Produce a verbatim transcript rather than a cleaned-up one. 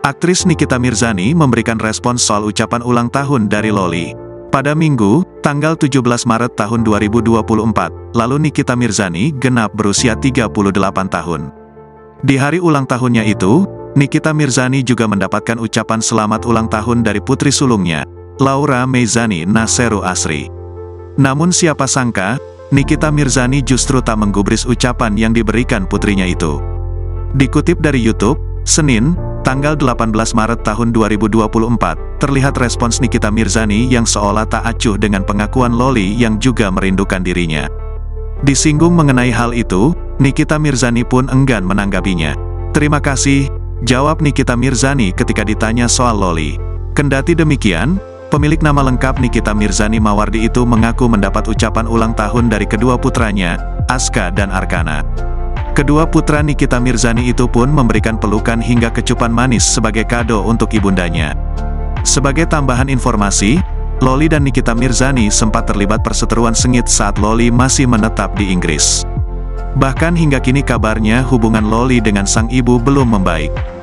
Aktris Nikita Mirzani memberikan respons soal ucapan ulang tahun dari Lolly. Pada Minggu, tanggal tujuh belas Maret tahun dua ribu dua puluh empat, lalu Nikita Mirzani genap berusia tiga puluh delapan tahun. Di hari ulang tahunnya itu, Nikita Mirzani juga mendapatkan ucapan selamat ulang tahun dari putri sulungnya, Laura Meizani Nasero Asri. Namun siapa sangka, Nikita Mirzani justru tak menggubris ucapan yang diberikan putrinya itu. Dikutip dari YouTube, Senin, tanggal delapan belas Maret tahun dua ribu dua puluh empat, terlihat respons Nikita Mirzani yang seolah tak acuh dengan pengakuan Lolly yang juga merindukan dirinya. Disinggung mengenai hal itu, Nikita Mirzani pun enggan menanggapinya. "Terima kasih," jawab Nikita Mirzani ketika ditanya soal Lolly. Kendati demikian, pemilik nama lengkap Nikita Mirzani Mawardi itu mengaku mendapat ucapan ulang tahun dari kedua putranya, Aska dan Arkana. Kedua putra Nikita Mirzani itu pun memberikan pelukan hingga kecupan manis sebagai kado untuk ibundanya. Sebagai tambahan informasi, Lolly dan Nikita Mirzani sempat terlibat perseteruan sengit saat Lolly masih menetap di Inggris. Bahkan hingga kini kabarnya hubungan Lolly dengan sang ibu belum membaik.